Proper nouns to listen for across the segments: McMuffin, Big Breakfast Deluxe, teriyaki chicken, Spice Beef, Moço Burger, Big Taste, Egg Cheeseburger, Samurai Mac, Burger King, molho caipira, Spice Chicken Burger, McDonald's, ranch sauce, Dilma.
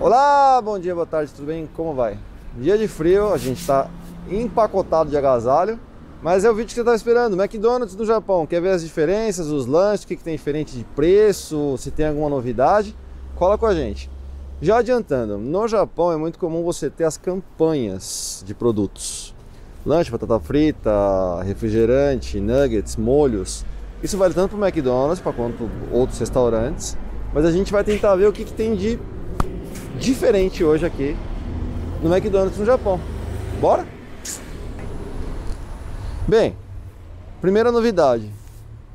Olá, bom dia, boa tarde, tudo bem? Como vai? Dia de frio, a gente tá empacotado de agasalho, mas é o vídeo que você tá esperando, McDonald's no Japão. Quer ver as diferenças, os lanches, o que tem diferente de preço, se tem alguma novidade? Cola com a gente. Já adiantando, no Japão é muito comum você ter as campanhas de produtos. Lanche, batata frita, refrigerante, nuggets, molhos. Isso vale tanto para o McDonald's quanto outros restaurantes. Mas a gente vai tentar ver o que tem de diferente hoje aqui no McDonald's no Japão. Bora? Bem, primeira novidade.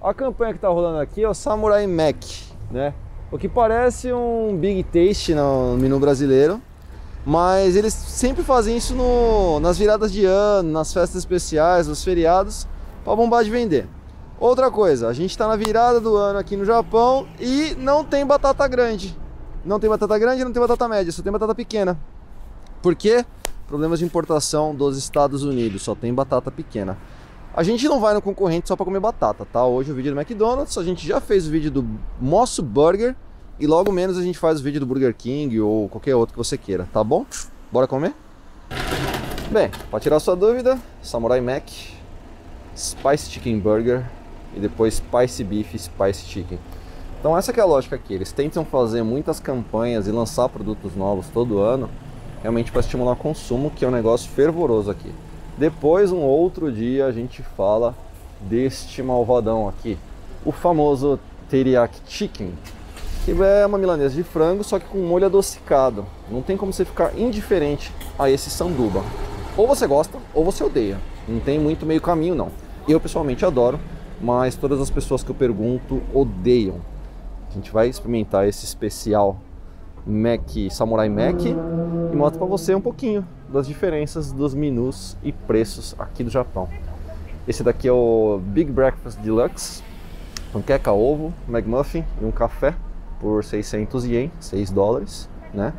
A campanha que está rolando aqui é o Samurai Mac, né? O que parece um Big Taste no menu brasileiro, mas eles sempre fazem isso nas viradas de ano, nas festas especiais, nos feriados, para bombar de vender. Outra coisa, a gente está na virada do ano aqui no Japão e não tem batata grande. Não tem batata grande, não tem batata média, só tem batata pequena. Por quê? Problemas de importação dos Estados Unidos, só tem batata pequena. A gente não vai no concorrente só para comer batata, tá? Hoje o vídeo é do McDonald's, a gente já fez o vídeo do Moço Burger e logo menos a gente faz o vídeo do Burger King ou qualquer outro que você queira, tá bom? Bora comer? Bem, para tirar sua dúvida, Samurai Mac, Spice Chicken Burger e depois Spice Beef e Spice Chicken. Então essa que é a lógica aqui, eles tentam fazer muitas campanhas e lançar produtos novos todo ano, realmente para estimular o consumo, que é um negócio fervoroso aqui. Depois, um outro dia, a gente fala deste malvadão aqui, o famoso teriyaki chicken, que é uma milanesa de frango, só que com molho adocicado. Não tem como você ficar indiferente a esse sanduba. Ou você gosta, ou você odeia. Não tem muito meio caminho, não. Eu, pessoalmente, adoro, mas todas as pessoas que eu pergunto odeiam. A gente vai experimentar esse especial Mac, Samurai Mac, e mostro pra você um pouquinho das diferenças dos menus e preços aqui do Japão. Esse daqui é o Big Breakfast Deluxe, panqueca, ovo, McMuffin e um café por 600 Yen, 6 dólares, né?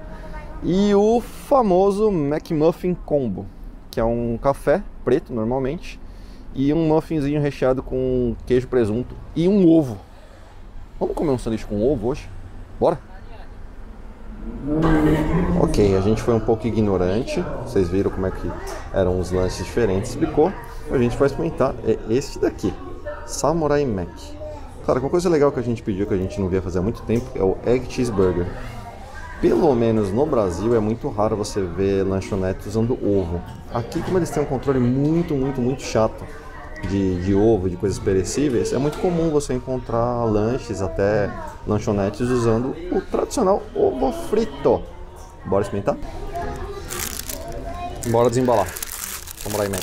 E o famoso McMuffin Combo, que é um café preto normalmente e um muffinzinho recheado com queijo, presunto e um ovo. Vamos comer um sanduíche com ovo hoje? Bora? Ok, a gente foi um pouco ignorante. Vocês viram como é que eram os lanches diferentes, explicou. A gente vai experimentar este daqui, Samurai Mac. Cara, uma coisa legal que a gente pediu, que a gente não via fazer há muito tempo, é o Egg Cheeseburger. Pelo menos no Brasil é muito raro você ver lanchonete usando ovo. Aqui, como eles têm um controle muito chato de ovo, de coisas perecíveis, é muito comum você encontrar lanches, até lanchonetes, usando o tradicional ovo frito. Bora experimentar? Bora desembalar. Samurai Mac.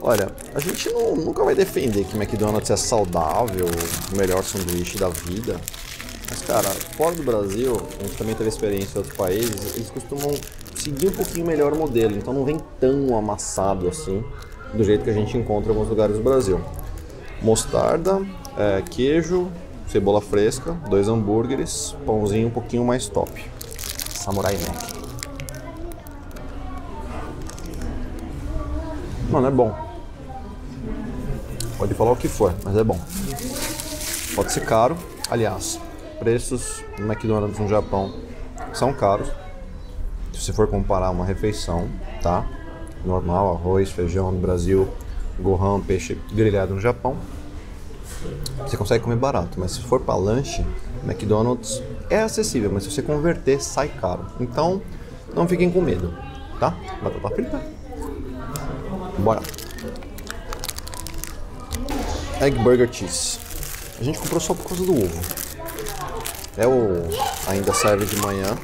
Olha, a gente nunca vai defender que McDonald's é saudável, o melhor sanduíche da vida. Mas, cara, fora do Brasil, a gente também teve experiência em outros países, eles costumam seguir um pouquinho melhor o modelo, então não vem tão amassado assim, do jeito que a gente encontra em alguns lugares do Brasil. Mostarda, queijo, cebola fresca, 2 hambúrgueres, pãozinho um pouquinho mais top. Samurai Mac. Mano, é bom. Pode falar o que for, mas é bom. Pode ser caro. Aliás, preços no McDonald's no Japão são caros. Se você for comparar uma refeição, tá? Normal, arroz, feijão no Brasil, gohan, peixe grelhado no Japão, você consegue comer barato, mas se for para lanche, McDonald's é acessível, mas se você converter, sai caro. Então, não fiquem com medo, tá? Batata frita. Bora. Egg Burger Cheese. A gente comprou só por causa do ovo. Ainda serve de manhã,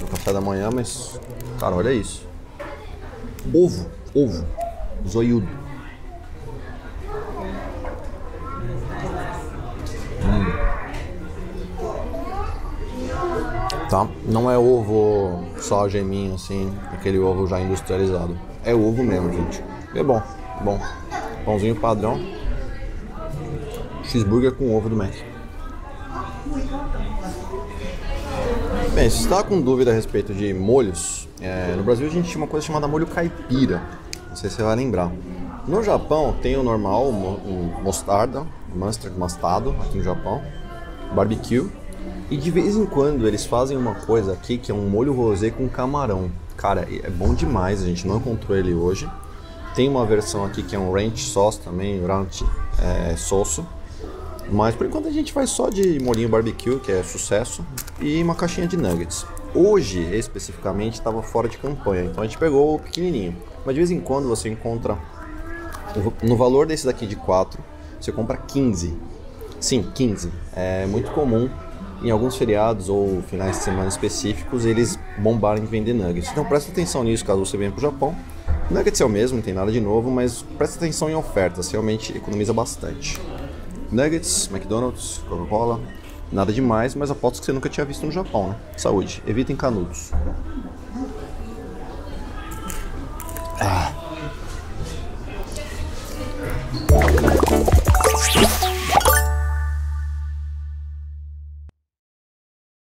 no café da manhã, mas, cara, olha isso. Ovo, zoiudo. Tá? Não é ovo só geminho assim, aquele ovo já industrializado. É ovo mesmo, gente. É bom, bom. Pãozinho padrão. Cheeseburger com ovo do Mac. Bem, se você está com dúvida a respeito de molhos, no Brasil a gente tinha uma coisa chamada molho caipira, não sei se você vai lembrar. No Japão tem o normal, o mostarda, mustard, mastado, aqui no Japão, barbecue, E de vez em quando eles fazem uma coisa aqui que é um molho rosé com camarão. Cara, é bom demais, a gente não encontrou ele hoje. Tem uma versão aqui que é um ranch sauce também, ranch sauce. Mas por enquanto a gente faz só de molhinho barbecue, que é sucesso, e uma caixinha de nuggets. Hoje, especificamente, estava fora de campanha, então a gente pegou o pequenininho. Mas de vez em quando você encontra, no valor desse daqui de 4, você compra 15. Sim, 15. É muito comum em alguns feriados ou finais de semana específicos eles bombarem de vender nuggets. Então presta atenção nisso caso você venha para o Japão. Nuggets é o mesmo, não tem nada de novo, mas presta atenção em ofertas, realmente economiza bastante. Nuggets, McDonald's, Coca-Cola, nada demais, mas aposto que você nunca tinha visto no Japão, né? Saúde, evitem canudos.